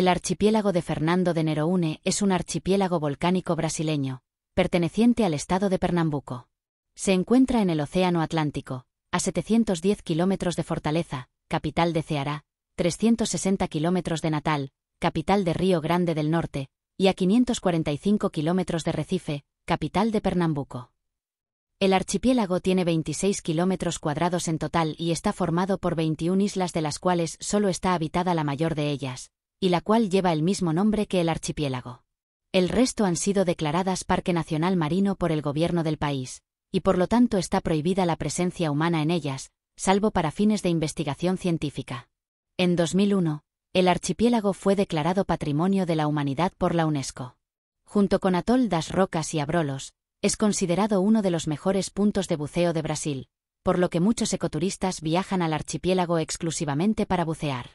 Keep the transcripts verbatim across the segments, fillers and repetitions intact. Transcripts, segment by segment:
El archipiélago de Fernando de Noronha es un archipiélago volcánico brasileño, perteneciente al estado de Pernambuco. Se encuentra en el Océano Atlántico, a setecientos diez kilómetros de Fortaleza, capital de Ceará, trescientos sesenta kilómetros de Natal, capital de Río Grande del Norte, y a quinientos cuarenta y cinco kilómetros de Recife, capital de Pernambuco. El archipiélago tiene veintiséis kilómetros cuadrados en total y está formado por veintiuna islas, de las cuales solo está habitada la mayor de ellas, y la cual lleva el mismo nombre que el archipiélago. El resto han sido declaradas Parque Nacional Marino por el gobierno del país, y por lo tanto está prohibida la presencia humana en ellas, salvo para fines de investigación científica. En dos mil uno, el archipiélago fue declarado Patrimonio de la Humanidad por la UNESCO. Junto con Atol das Rocas y Abrolhos, es considerado uno de los mejores puntos de buceo de Brasil, por lo que muchos ecoturistas viajan al archipiélago exclusivamente para bucear.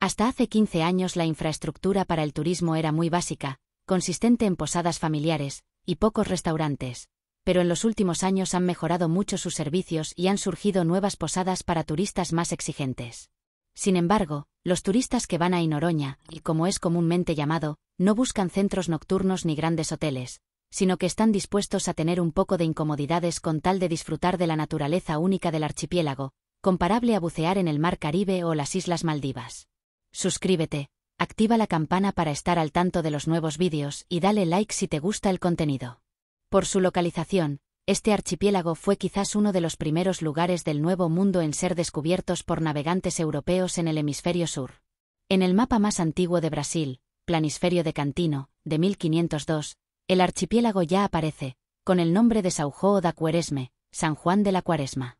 Hasta hace quince años la infraestructura para el turismo era muy básica, consistente en posadas familiares y pocos restaurantes, pero en los últimos años han mejorado mucho sus servicios y han surgido nuevas posadas para turistas más exigentes. Sin embargo, los turistas que van a Noronha, y como es comúnmente llamado, no buscan centros nocturnos ni grandes hoteles, sino que están dispuestos a tener un poco de incomodidades con tal de disfrutar de la naturaleza única del archipiélago, comparable a bucear en el Mar Caribe o las Islas Maldivas. Suscríbete, activa la campana para estar al tanto de los nuevos vídeos y dale like si te gusta el contenido. Por su localización, este archipiélago fue quizás uno de los primeros lugares del Nuevo Mundo en ser descubiertos por navegantes europeos en el hemisferio sur. En el mapa más antiguo de Brasil, Planisferio de Cantino, de mil quinientos dos, el archipiélago ya aparece, con el nombre de São João da Quaresma, San Juan de la Cuaresma.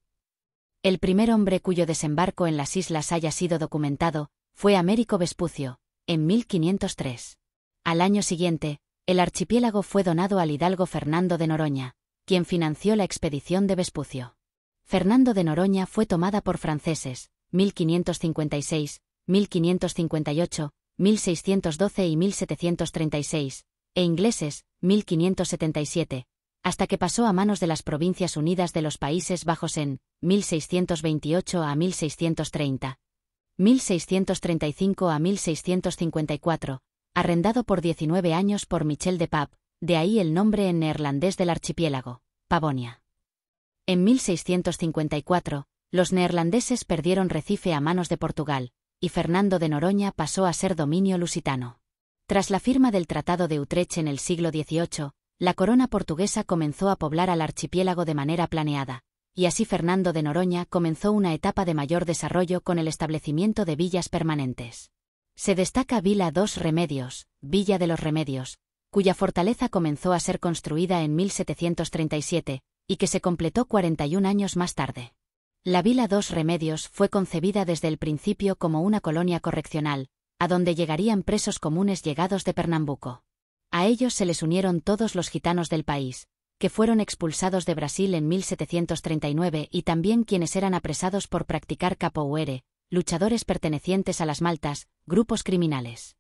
El primer hombre cuyo desembarco en las islas haya sido documentado fue Américo Vespucio, en mil quinientos tres. Al año siguiente, el archipiélago fue donado al hidalgo Fernando de Noronha, quien financió la expedición de Vespucio. Fernando de Noronha fue tomada por franceses, mil quinientos cincuenta y seis, mil quinientos cincuenta y ocho, mil seiscientos doce y mil setecientos treinta y seis, e ingleses, mil quinientos setenta y siete, hasta que pasó a manos de las Provincias Unidas de los Países Bajos en mil seiscientos veintiocho a mil seiscientos treinta, mil seiscientos treinta y cinco a mil seiscientos cincuenta y cuatro, arrendado por diecinueve años por Michel de Pap, de ahí el nombre en neerlandés del archipiélago, Pavonia. En mil seiscientos cincuenta y cuatro, los neerlandeses perdieron Recife a manos de Portugal, y Fernando de Noronha pasó a ser dominio lusitano. Tras la firma del Tratado de Utrecht en el siglo dieciocho, la corona portuguesa comenzó a poblar al archipiélago de manera planeada, y así Fernando de Noronha comenzó una etapa de mayor desarrollo con el establecimiento de villas permanentes. Se destaca Vila dos Remedios, Villa de los Remedios, cuya fortaleza comenzó a ser construida en mil setecientos treinta y siete, y que se completó cuarenta y un años más tarde. La Vila dos Remedios fue concebida desde el principio como una colonia correccional, a donde llegarían presos comunes llegados de Pernambuco. A ellos se les unieron todos los gitanos del país, que fueron expulsados de Brasil en mil setecientos treinta y nueve, y también quienes eran apresados por practicar capoeira, luchadores pertenecientes a las Maltas, grupos criminales.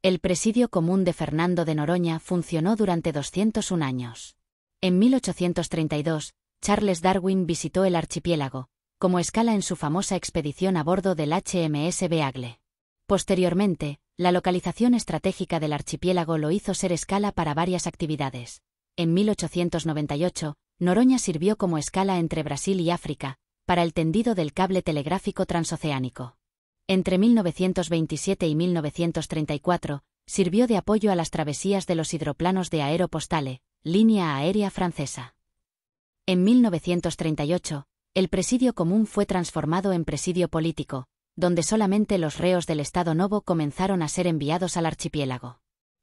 El presidio común de Fernando de Noronha funcionó durante doscientos un años. En mil ochocientos treinta y dos, Charles Darwin visitó el archipiélago, como escala en su famosa expedición a bordo del H M S Beagle. Posteriormente, la localización estratégica del archipiélago lo hizo ser escala para varias actividades. En mil ochocientos noventa y ocho, Noronha sirvió como escala entre Brasil y África, para el tendido del cable telegráfico transoceánico. Entre mil novecientos veintisiete y mil novecientos treinta y cuatro, sirvió de apoyo a las travesías de los hidroplanos de Aeropostale, línea aérea francesa. En mil novecientos treinta y ocho, el presidio común fue transformado en presidio político, donde solamente los reos del Estado Novo comenzaron a ser enviados al archipiélago.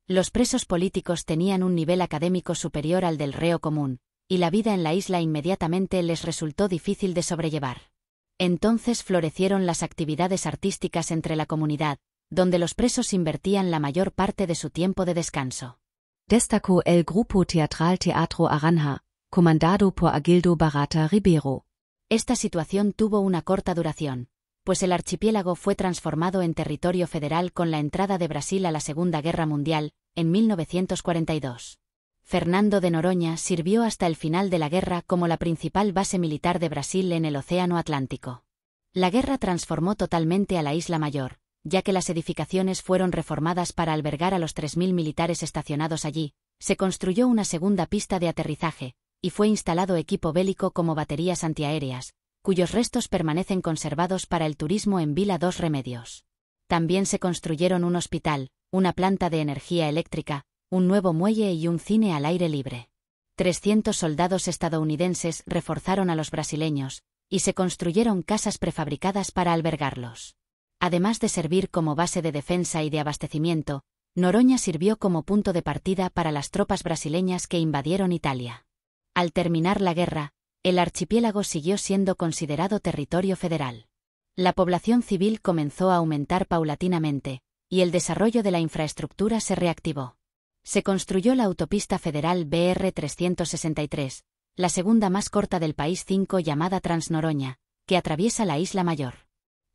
Los presos políticos tenían un nivel académico superior al del reo común, y la vida en la isla inmediatamente les resultó difícil de sobrellevar. Entonces florecieron las actividades artísticas entre la comunidad, donde los presos invertían la mayor parte de su tiempo de descanso. Destacó el Grupo Teatral Teatro Aranja, comandado por Agildo Barata Ribeiro. Esta situación tuvo una corta duración, pues el archipiélago fue transformado en territorio federal con la entrada de Brasil a la Segunda Guerra Mundial, en mil novecientos cuarenta y dos. Fernando de Noronha sirvió hasta el final de la guerra como la principal base militar de Brasil en el Océano Atlántico. La guerra transformó totalmente a la Isla Mayor, ya que las edificaciones fueron reformadas para albergar a los tres mil militares estacionados allí, se construyó una segunda pista de aterrizaje, y fue instalado equipo bélico como baterías antiaéreas, cuyos restos permanecen conservados para el turismo en Vila dos Remedios. También se construyeron un hospital, una planta de energía eléctrica, un nuevo muelle y un cine al aire libre. trescientos soldados estadounidenses reforzaron a los brasileños, y se construyeron casas prefabricadas para albergarlos. Además de servir como base de defensa y de abastecimiento, Noronha sirvió como punto de partida para las tropas brasileñas que invadieron Italia. Al terminar la guerra, el archipiélago siguió siendo considerado territorio federal. La población civil comenzó a aumentar paulatinamente, y el desarrollo de la infraestructura se reactivó. Se construyó la autopista federal B R trescientos sesenta y tres, la segunda más corta del país cinco llamada Transnoronha, que atraviesa la Isla Mayor.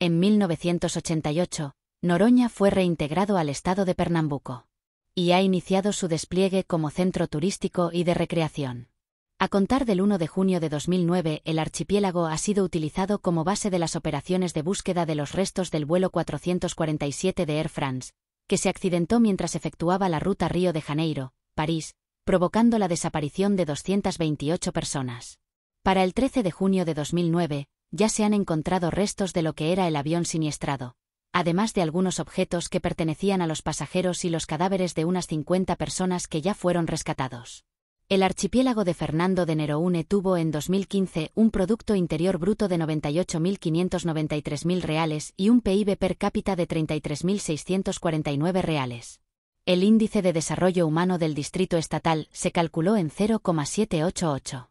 En mil novecientos ochenta y ocho, Noronha fue reintegrado al estado de Pernambuco, y ha iniciado su despliegue como centro turístico y de recreación. A contar del uno de junio de dos mil nueve, el archipiélago ha sido utilizado como base de las operaciones de búsqueda de los restos del vuelo cuatrocientos cuarenta y siete de Air France, que se accidentó mientras efectuaba la ruta Río de Janeiro, París, provocando la desaparición de doscientas veintiocho personas. Para el trece de junio de dos mil nueve, ya se han encontrado restos de lo que era el avión siniestrado, además de algunos objetos que pertenecían a los pasajeros y los cadáveres de unas cincuenta personas que ya fueron rescatados. El archipiélago de Fernando de Noronha tuvo en dos mil quince un Producto Interior Bruto de noventa y ocho millones quinientos noventa y tres mil reales y un P I B per cápita de treinta y tres mil seiscientos cuarenta y nueve reales. El índice de desarrollo humano del Distrito Estatal se calculó en cero coma setecientos ochenta y ocho.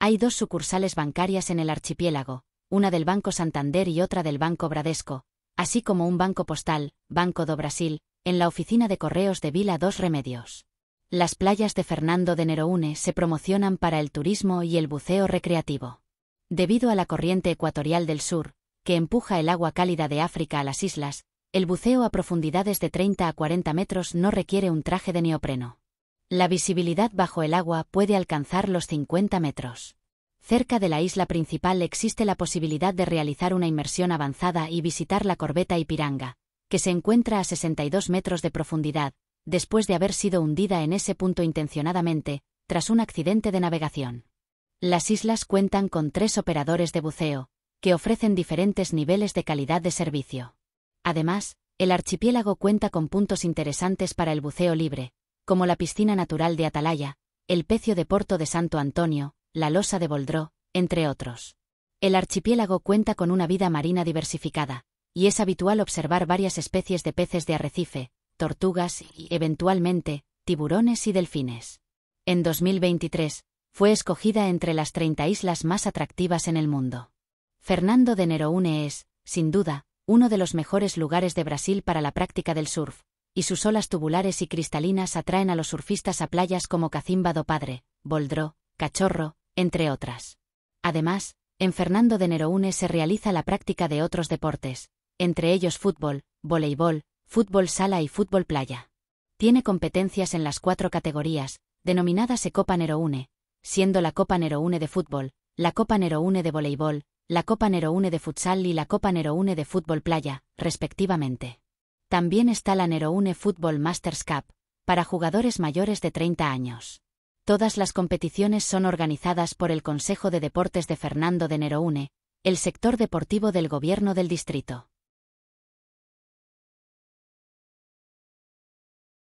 Hay dos sucursales bancarias en el archipiélago, una del Banco Santander y otra del Banco Bradesco, así como un banco postal, Banco do Brasil, en la oficina de correos de Vila dos Remedios. Las playas de Fernando de Noronha se promocionan para el turismo y el buceo recreativo. Debido a la corriente ecuatorial del sur, que empuja el agua cálida de África a las islas, el buceo a profundidades de treinta a cuarenta metros no requiere un traje de neopreno. La visibilidad bajo el agua puede alcanzar los cincuenta metros. Cerca de la isla principal existe la posibilidad de realizar una inmersión avanzada y visitar la corbeta Ipiranga, que se encuentra a sesenta y dos metros de profundidad, después de haber sido hundida en ese punto intencionadamente, tras un accidente de navegación. Las islas cuentan con tres operadores de buceo, que ofrecen diferentes niveles de calidad de servicio. Además, el archipiélago cuenta con puntos interesantes para el buceo libre, como la piscina natural de Atalaya, el pecio de Porto de Santo Antonio, la losa de Boldró, entre otros. El archipiélago cuenta con una vida marina diversificada, y es habitual observar varias especies de peces de arrecife, tortugas y, eventualmente, tiburones y delfines. En dos mil veintitrés, fue escogida entre las treinta islas más atractivas en el mundo. Fernando de Noronha es, sin duda, uno de los mejores lugares de Brasil para la práctica del surf, y sus olas tubulares y cristalinas atraen a los surfistas a playas como Cacimba do Padre, Boldró, Cachorro, entre otras. Además, en Fernando de Noronha se realiza la práctica de otros deportes, entre ellos fútbol, voleibol, fútbol sala y fútbol playa. Tiene competencias en las cuatro categorías, denominadas Copa Noronha, siendo la Copa Noronha de fútbol, la Copa Noronha de voleibol, la Copa Noronha de futsal y la Copa Noronha de fútbol playa, respectivamente. También está la Noronha Football Masters Cup, para jugadores mayores de treinta años. Todas las competiciones son organizadas por el Consejo de Deportes de Fernando de Noronha, el sector deportivo del gobierno del distrito.